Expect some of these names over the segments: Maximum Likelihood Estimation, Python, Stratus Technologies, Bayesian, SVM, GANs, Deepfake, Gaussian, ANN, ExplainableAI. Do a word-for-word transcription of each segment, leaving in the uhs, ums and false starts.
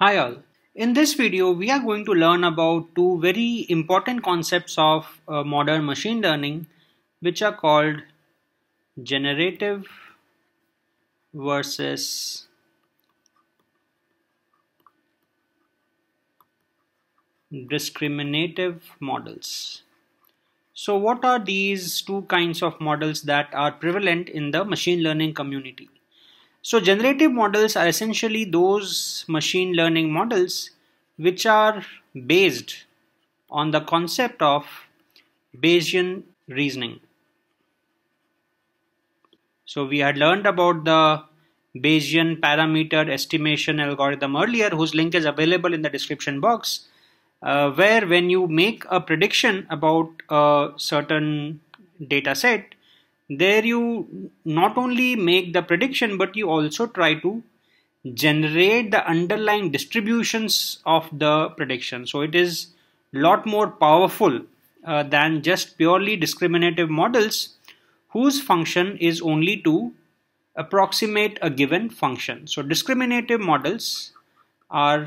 Hi all, in this video we are going to learn about two very important concepts of uh, modern machine learning, which are called generative versus discriminative models. So what are these two kinds of models that are prevalent in the machine learning community? So generative models are essentially those machine learning models which are based on the concept of Bayesian reasoning. So we had learned about the Bayesian parameter estimation algorithm earlier, whose link is available in the description box, uh, where when you make a prediction about a certain data set, there you not only make the prediction, but you also try to generate the underlying distributions of the prediction. So it is a lot more powerful uh, than just purely discriminative models whose function is only to approximate a given function. So discriminative models are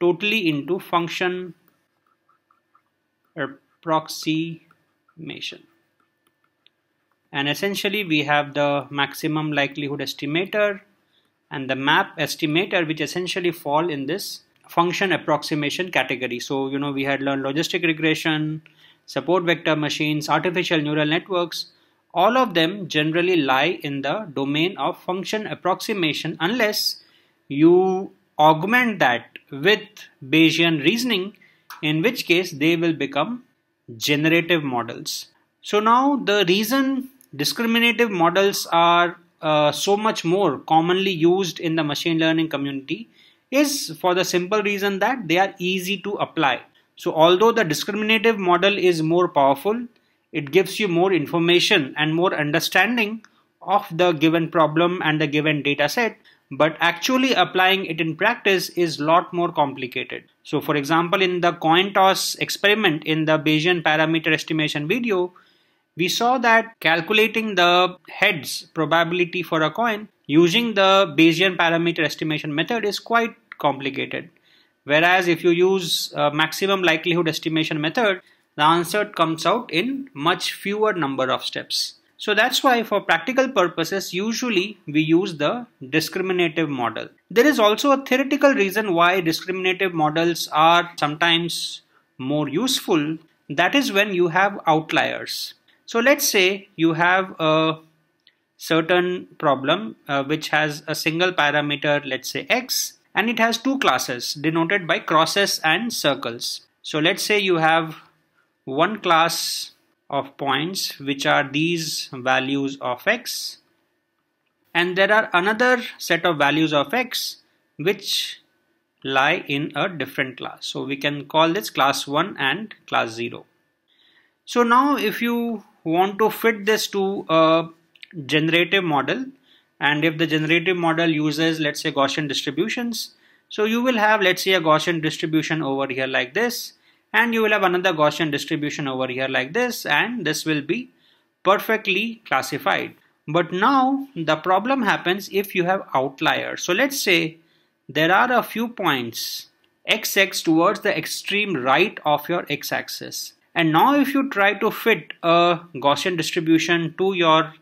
totally into function approximation. And essentially we have the maximum likelihood estimator and the map estimator, which essentially fall in this function approximation category. So you know, we had learned logistic regression, support vector machines, artificial neural networks. All of them generally lie in the domain of function approximation unless you augment that with Bayesian reasoning, in which case they will become generative models. So now the reason discriminative models are uh, so much more commonly used in the machine learning community is for the simple reason that they are easy to apply. So although the discriminative model is more powerful, it gives you more information and more understanding of the given problem and the given data set, but actually applying it in practice is a lot more complicated. So for example, in the coin toss experiment in the Bayesian parameter estimation video, we saw that calculating the heads probability for a coin using the Bayesian parameter estimation method is quite complicated. Whereas if you use a maximum likelihood estimation method, the answer comes out in much fewer number of steps. So that's why for practical purposes, usually we use the discriminative model. There is also a theoretical reason why discriminative models are sometimes more useful. That is when you have outliers. So let's say you have a certain problem uh, which has a single parameter, let's say x, and it has two classes denoted by crosses and circles. So let's say you have one class of points which are these values of x, and there are another set of values of x which lie in a different class. So we can call this class one and class zero. So now if you want to fit this to a generative model, and if the generative model uses, let's say, Gaussian distributions, so you will have, let's say, a Gaussian distribution over here like this, and you will have another Gaussian distribution over here like this, and this will be perfectly classified. But now the problem happens if you have outliers. So let's say there are a few points xx towards the extreme right of your x-axis, and now if you try to fit a Gaussian distribution to your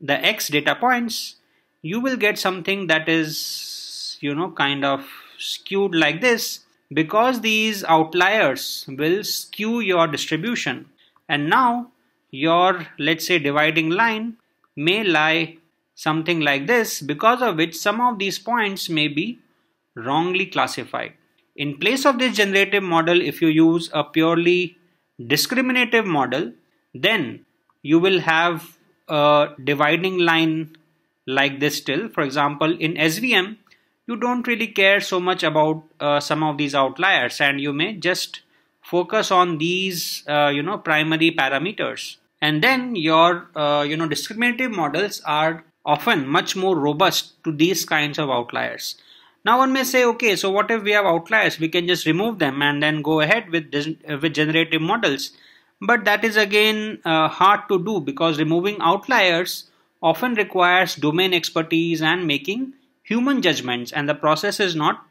the x data points, you will get something that is, you know, kind of skewed like this, because these outliers will skew your distribution. And now your, let's say, dividing line may lie something like this, because of which some of these points may be wrongly classified. In place of this generative model, if you use a purely discriminative model, then you will have a dividing line like this still. For example, in S V M, you don't really care so much about uh, some of these outliers, and you may just focus on these uh, you know, primary parameters. And then your uh, you know, discriminative models are often much more robust to these kinds of outliers. Now one may say, okay, so what if we have outliers? We can just remove them and then go ahead with this, uh, with generative models. But that is again uh, hard to do, because removing outliers often requires domain expertise and making human judgments, and the process is not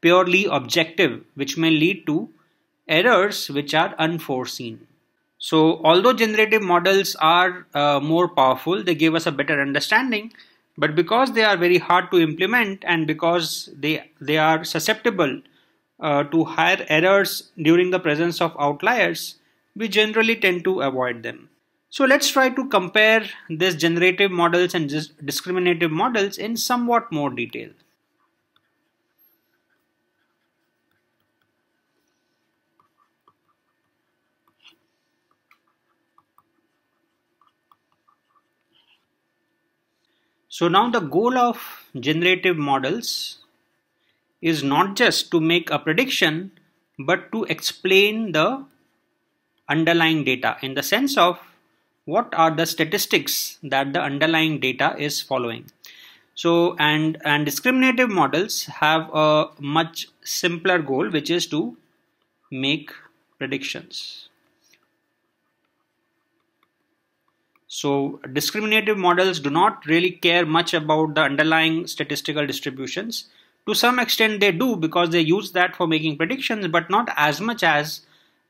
purely objective, which may lead to errors which are unforeseen. So although generative models are uh, more powerful, they give us a better understanding, but because they are very hard to implement and because they, they are susceptible uh, to higher errors during the presence of outliers, we generally tend to avoid them. So let's try to compare these generative models and discriminative models in somewhat more detail. So now the goal of generative models is not just to make a prediction, but to explain the underlying data in the sense of what are the statistics that the underlying data is following. So and, and discriminative models have a much simpler goal, which is to make predictions. So discriminative models do not really care much about the underlying statistical distributions. To some extent they do, because they use that for making predictions, but not as much as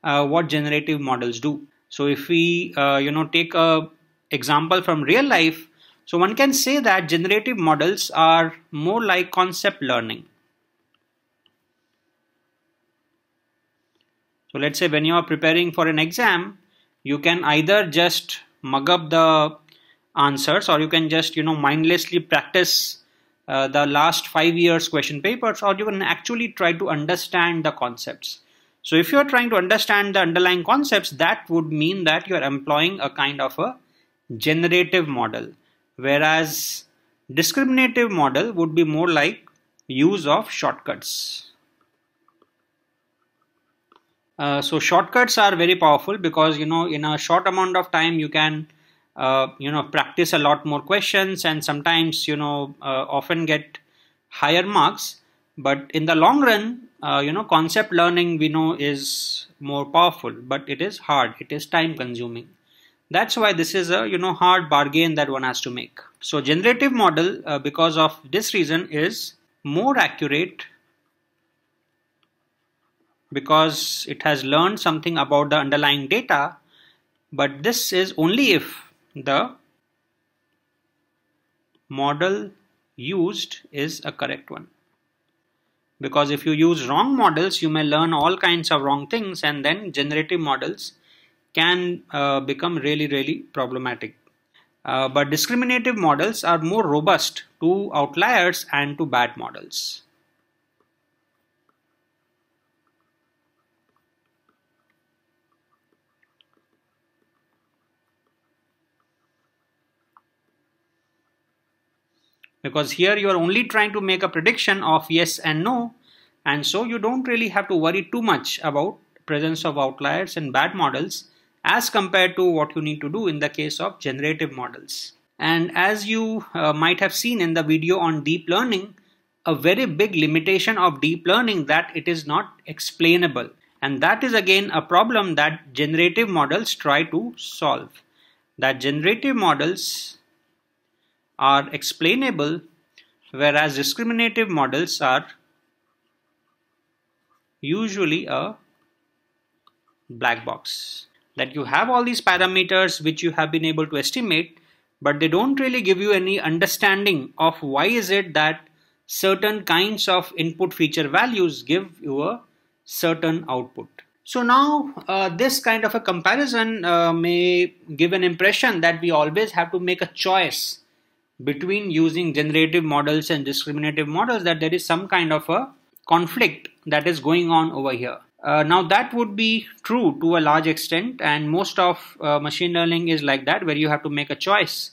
uh, what generative models do. So if we uh, you know take a example from real life, so one can say that generative models are more like concept learning. So let's say when you are preparing for an exam, you can either just mug up the answers, or you can just you know mindlessly practice uh, the last five years question papers, or you can actually try to understand the concepts. So if you are trying to understand the underlying concepts, that would mean that you are employing a kind of a generative model, whereas discriminative model would be more like use of shortcuts. Uh, so shortcuts are very powerful because you know in a short amount of time you can uh, you know practice a lot more questions and sometimes you know uh, often get higher marks. But in the long run, uh, you know concept learning, we know, is more powerful, but it is hard, it is time consuming. That's why this is a you know hard bargain that one has to make. So generative model, uh, because of this reason, is more accurate, because it has learned something about the underlying data, but this is only if the model used is a correct one. Because if you use wrong models, you may learn all kinds of wrong things, and then generative models can uh, become really, really problematic. Uh, but discriminative models are more robust to outliers and to bad models. Because here you are only trying to make a prediction of yes and no, and so you don't really have to worry too much about presence of outliers and bad models as compared to what you need to do in the case of generative models. And as you uh, might have seen in the video on deep learning, a very big limitation of deep learning that it is not explainable, and that is again a problem that generative models try to solve. That generative models are explainable, whereas discriminative models are usually a black box. That you have all these parameters which you have been able to estimate, but they don't really give you any understanding of why is it that certain kinds of input feature values give you a certain output. So now uh, this kind of a comparison uh, may give an impression that we always have to make a choice between using generative models and discriminative models, that there is some kind of a conflict that is going on over here. Uh, now that would be true to a large extent, and most of uh, machine learning is like that, where you have to make a choice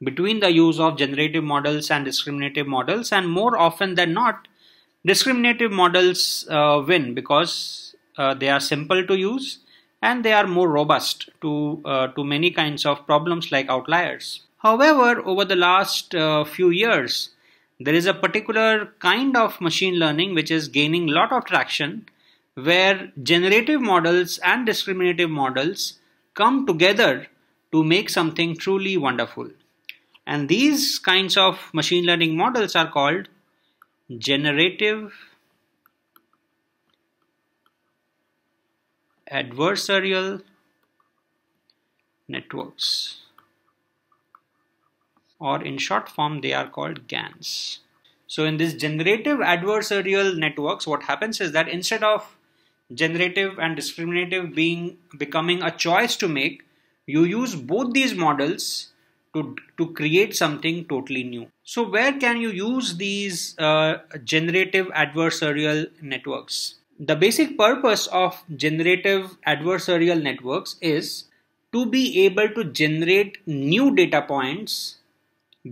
between the use of generative models and discriminative models, and more often than not discriminative models uh, win, because uh, they are simple to use and they are more robust to, uh, to many kinds of problems like outliers. However, over the last uh, few years, there is a particular kind of machine learning which is gaining a lot of traction, where generative models and discriminative models come together to make something truly wonderful. And these kinds of machine learning models are called generative adversarial networks, or in short form they are called GANs. So in this generative adversarial networks, what happens is that instead of generative and discriminative being becoming a choice to make, you use both these models to, to create something totally new. So where can you use these uh, generative adversarial networks? The basic purpose of generative adversarial networks is to be able to generate new data points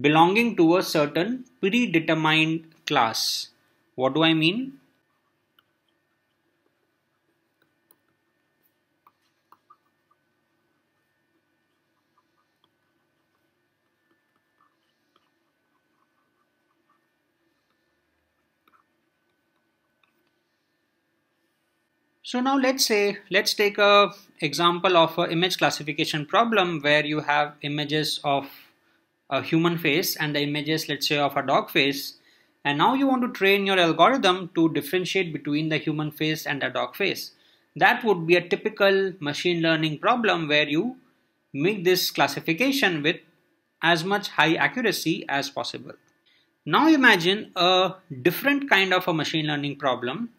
belonging to a certain predetermined class. What do I mean? So now let's say, let's take a example of an image classification problem where you have images of a human face and the images, let's say, of a dog face, and now you want to train your algorithm to differentiate between the human face and the dog face. That would be a typical machine learning problem where you make this classification with as much high accuracy as possible. Now imagine a different kind of a machine learning problem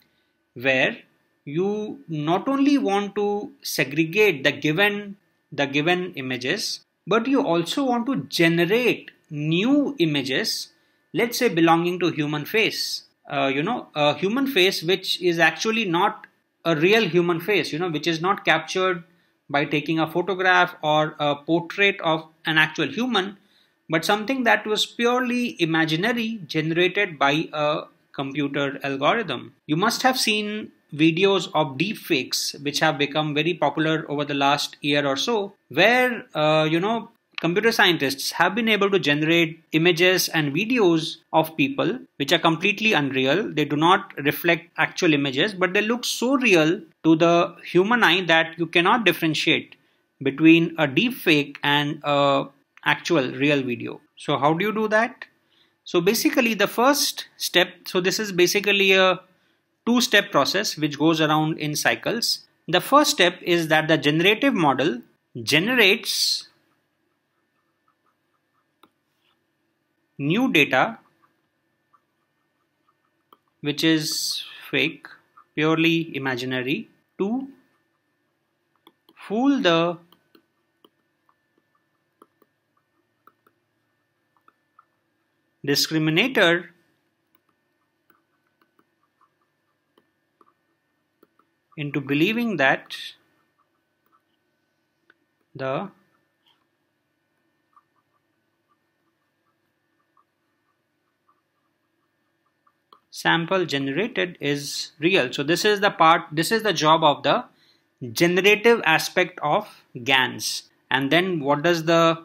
where you not only want to segregate the given the given images, but you also want to generate new images, let's say belonging to human face, uh, you know, a human face which is actually not a real human face, you know, which is not captured by taking a photograph or a portrait of an actual human, but something that was purely imaginary generated by a computer algorithm. You must have seen videos of deepfakes, which have become very popular over the last year or so, where uh, you know, computer scientists have been able to generate images and videos of people which are completely unreal. They do not reflect actual images, but they look so real to the human eye that you cannot differentiate between a deepfake and a actual real video. So how do you do that? So basically the first step, so this is basically a two-step process which goes around in cycles. The first step is that the generative model generates new data which is fake, purely imaginary, to fool the discriminator into believing that the sample generated is real. So this is the part, this is the job of the generative aspect of GANs. And then what does the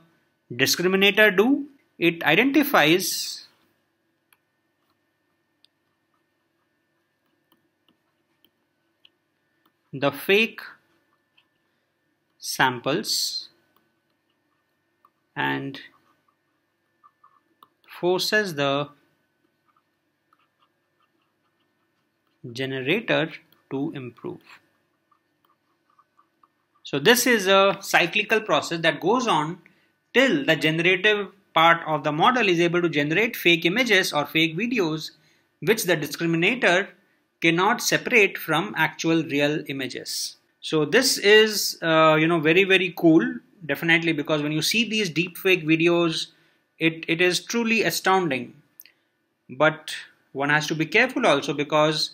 discriminator do? It identifies the fake samples and forces the generator to improve. So this is a cyclical process that goes on till the generative part of the model is able to generate fake images or fake videos which the discriminator cannot separate from actual real images. So this is uh, you know, very very cool, definitely, because when you see these deepfake videos, it, it is truly astounding. But one has to be careful also, because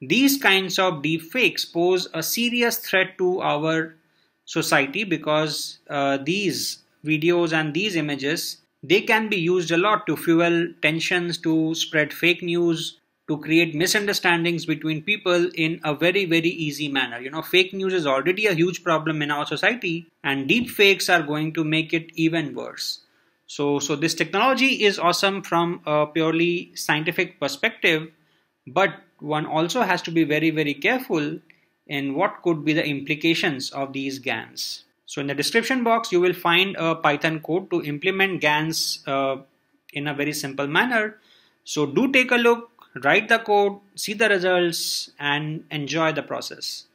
these kinds of deepfakes pose a serious threat to our society, because uh, these videos and these images, they can be used a lot to fuel tensions, to spread fake news, to create misunderstandings between people in a very very easy manner. You know, fake news is already a huge problem in our society, and deep fakes are going to make it even worse. So, so this technology is awesome from a purely scientific perspective, but one also has to be very very careful in what could be the implications of these GANs. So in the description box you will find a Python code to implement GANs uh, in a very simple manner. So do take a look. Write the code, see the results, and enjoy the process.